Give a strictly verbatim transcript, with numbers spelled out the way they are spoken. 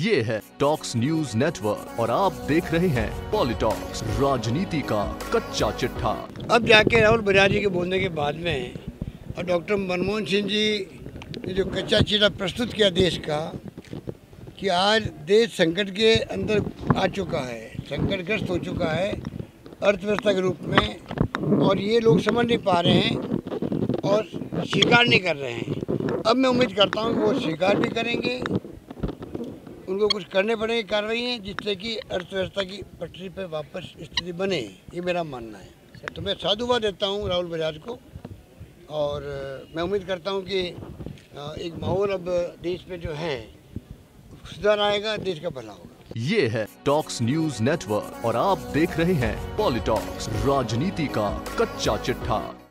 ये है talks news network और आप देख रहे हैं पॉलिटॉक्स, राजनीति का कच्चा चिट्ठा। अब जाके राहुल बजाज जी के बोलने के बाद में और डॉक्टर मनमोहन सिंह जी ने जो कच्चा चिट्ठा प्रस्तुत किया देश का, कि आज देश संकट के अंदर आ चुका है, संकटग्रस्त हो चुका है अर्थव्यवस्था के रूप में, और ये लोग समझ नहीं पा रहे हैं और स्वीकार नहीं कर रहे हैं। अब मैं उम्मीद करता हूँ कि वो स्वीकार भी करेंगे, उनको कुछ करने पड़ेगी कार्रवाई, जिससे कि अर्थव्यवस्था की पटरी पर वापस स्थिति बने, ये मेरा मानना है। तो मैं साधुवाद देता हूँ राहुल बजाज को और मैं उम्मीद करता हूँ कि एक माहौल अब देश में जो है सुधार आएगा, देश का भला होगा। ये है टॉक्स न्यूज़ नेटवर्क और आप देख रहे हैं पॉलिटॉक्स, राजनीति का कच्चा चिट्ठा।